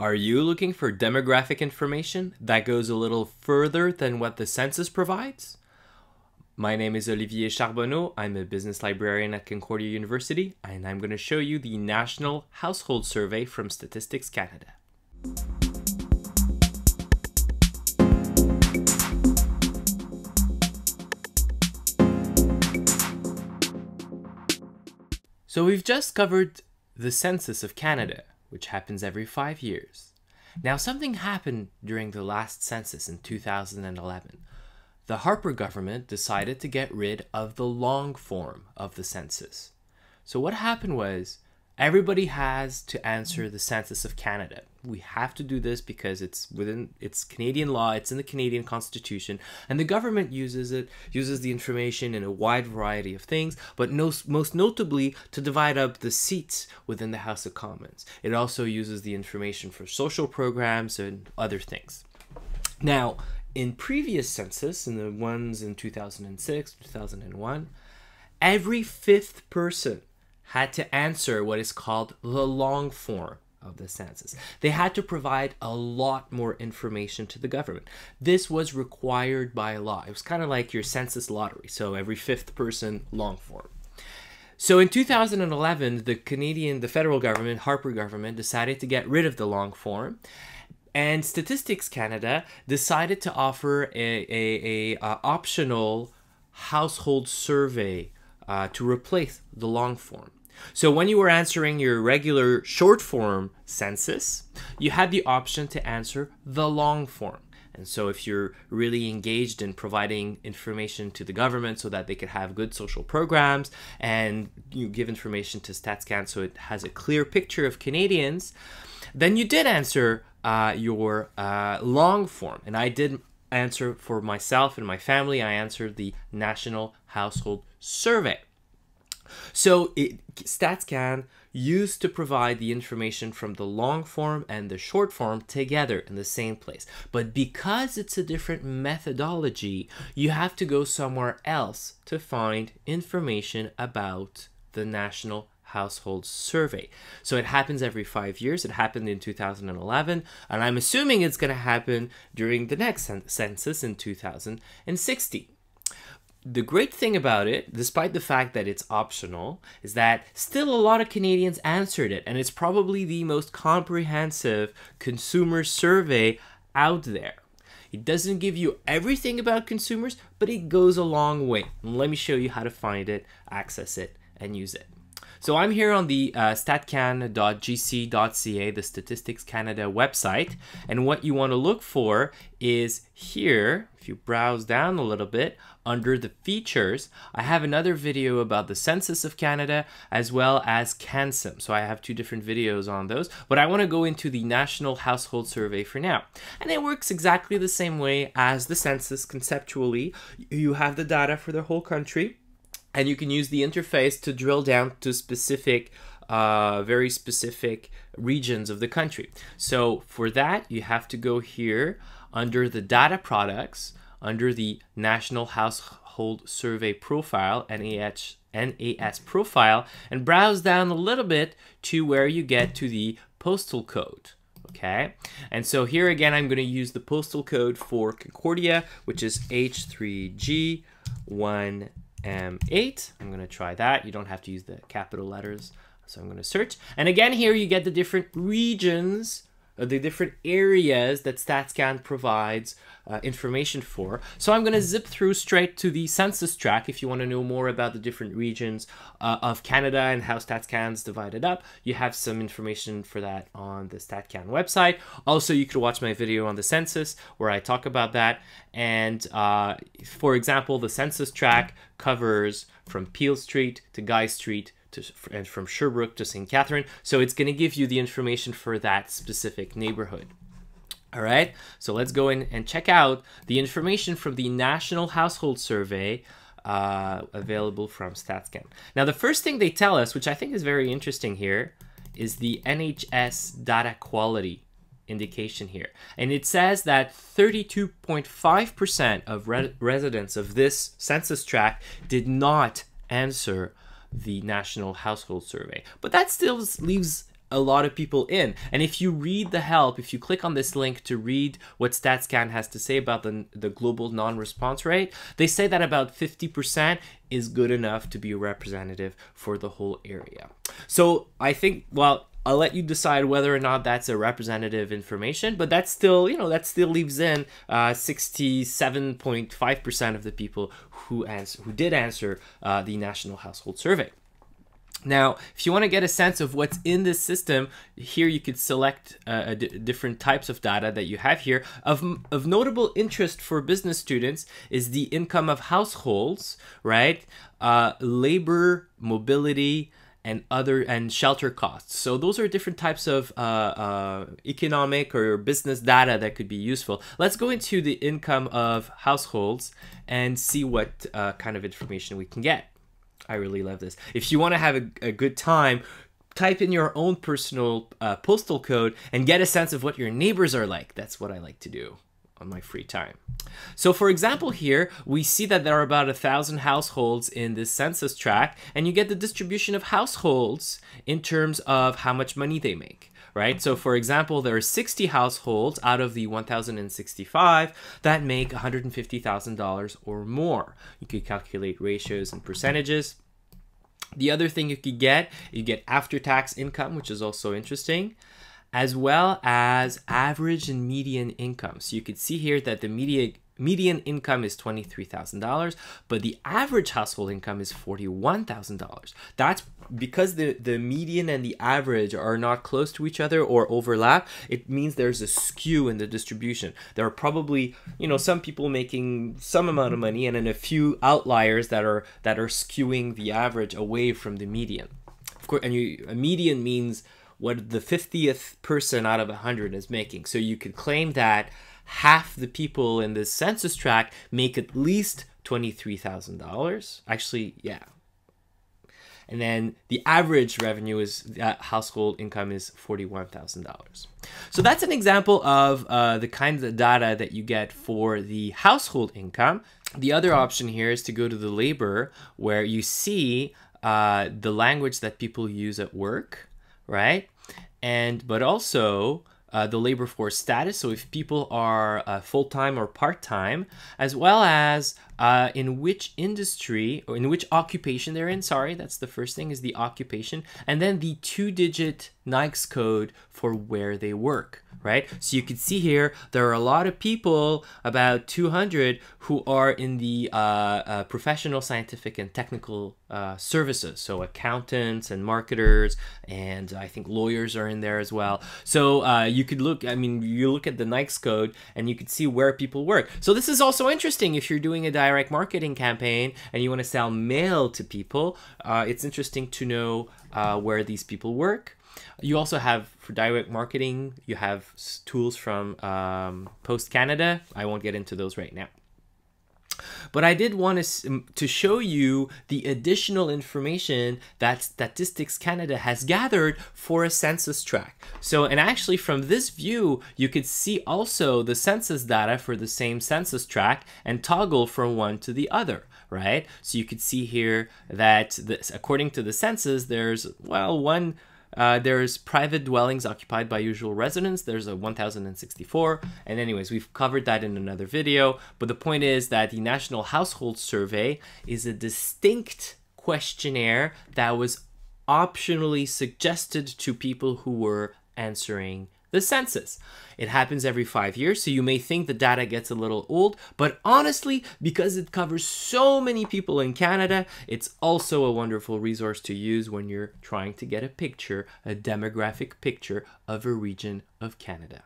Are you looking for demographic information that goes a little further than what the census provides? My name is Olivier Charbonneau. I'm a business librarian at Concordia University, and I'm going to show you the National Household Survey from Statistics Canada. So we've just covered the census of Canada, which happens every 5 years. Now, something happened during the last census in 2011. The Harper government decided to get rid of the long form of the census. So what happened was, everybody has to answer the Census of Canada. We have to do this because it's Canadian law, it's in the Canadian Constitution, and the government uses the information in a wide variety of things, but most notably to divide up the seats within the House of Commons. It also uses the information for social programs and other things. Now, in previous census, in the ones in 2006, 2001, every fifth person had to answer what is called the long form of the census. They had to provide a lot more information to the government. This was required by law. It was kind of like your census lottery. So every fifth person, long form. So in 2011, the federal government, Harper government, decided to get rid of the long form. And Statistics Canada decided to offer a optional household survey to replace the long form. So when you were answering your regular short form census, you had the option to answer the long form. And so if you're really engaged in providing information to the government so that they could have good social programs, and you give information to StatsCan so it has a clear picture of Canadians, then you did answer your long form. And I did answer for myself and my family. I answered the National Household Survey. So StatsCan used to provide the information from the long form and the short form together in the same place. But because it's a different methodology, you have to go somewhere else to find information about the National Household Survey. So it happens every 5 years. It happened in 2011, and I'm assuming it's going to happen during the next census in 2016. The great thing about it, despite the fact that it's optional, is that still a lot of Canadians answered it, and it's probably the most comprehensive consumer survey out there. It doesn't give you everything about consumers, but it goes a long way. And let me show you how to find it, access it, and use it. So I'm here on the statcan.gc.ca, the Statistics Canada website, and what you want to look for is here. If you browse down a little bit under the features, I have another video about the Census of Canada as well as CANSIM. So I have two different videos on those, but I want to go into the National Household Survey for now. And it works exactly the same way as the census conceptually. You have the data for the whole country, and you can use the interface to drill down to specific, very specific regions of the country. So for that, you have to go here under the data products, under the National Household Survey profile, NAS profile, and browse down a little bit to where you get to the postal code. Okay, and so here again, I'm going to use the postal code for Concordia, which is H3G1M8. I'm going to try that. You don't have to use the capital letters. So I'm going to search. And again, here you get the different regions, the different areas that StatsCan provides information for. So I'm going to zip through straight to the census tract. If you want to know more about the different regions of Canada and how StatsCan's divided up, you have some information for that on the StatCan website. Also, you could watch my video on the census where I talk about that. And for example, the census tract covers from Peel Street to Guy Street, and from Sherbrooke to St. Catherine. So it's going to give you the information for that specific neighborhood. All right, so let's go in and check out the information from the National Household Survey available from StatsCan. Now, the first thing they tell us, which I think is very interesting here, is the NHS data quality indication here. And it says that 32.5% of residents of this census tract did not answer the National Household Survey. But that still leaves a lot of people in. And if you read the help, if you click on this link to read what StatsCan has to say about the global non-response rate, they say that about 50% is good enough to be representative for the whole area. So I think, well, I'll let you decide whether or not that's a representative information, but that's still, you know, that still leaves in 67.5% of the people who did answer the National Household Survey. Now, if you want to get a sense of what's in this system, here you could select different types of data that you have here. Of notable interest for business students is the income of households, right? Labor, mobility, and other and shelter costs. So those are different types of economic or business data that could be useful. Let's go into the income of households and see what kind of information we can get. I really love this. If you want to have a good time, type in your own personal postal code and get a sense of what your neighbors are like. That's what I like to do on my free time. So for example, here we see that there are about 1,000 households in this census tract, and you get the distribution of households in terms of how much money they make, right? So for example, there are 60 households out of the 1,065 that make $150,000 or more. You could calculate ratios and percentages. The other thing you could get, you get after-tax income, which is also interesting, as well as average and median income. So you could see here that the median income is $23,000, but the average household income is $41,000. That's because the median and the average are not close to each other or overlap. It means there's a skew in the distribution. There are probably, you know, some people making some amount of money and then a few outliers that are skewing the average away from the median. Of course, and a median means what the 50th person out of 100 is making. So you could claim that half the people in this census tract make at least $23,000. Actually, yeah. And then the average revenue is, household income is $41,000. So that's an example of the kinds of data that you get for the household income. The other option here is to go to the labor, where you see the language that people use at work, right? And but also the labor force status, so if people are full-time or part-time, as well as in which industry or in which occupation they're in. Sorry, that's the first thing, is the occupation, and then the 2-digit NICS code for where they work, right? So you can see here there are a lot of people, about 200, who are in the professional, scientific, and technical services. So accountants and marketers, and I think lawyers are in there as well. So you could look, I mean, you look at the NICS code and you could see where people work. So this is also interesting if you're doing a direct marketing campaign and you want to sell mail to people. It's interesting to know where these people work. You also have, for direct marketing, you have tools from Post Canada. I won't get into those right now. But I did want to show you the additional information that Statistics Canada has gathered for a census tract. So, and actually from this view, you could see also the census data for the same census tract and toggle from one to the other, right? So you could see here that this, according to the census, there's, well, one... there's private dwellings occupied by usual residents. There's a 1,064. And anyways, we've covered that in another video. But the point is that the National Household Survey is a distinct questionnaire that was optionally suggested to people who were answering the census. It happens every 5 years, so you may think the data gets a little old, but honestly, because it covers so many people in Canada, it's also a wonderful resource to use when you're trying to get a picture, a demographic picture of a region of Canada.